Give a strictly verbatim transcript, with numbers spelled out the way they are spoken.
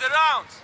the rounds.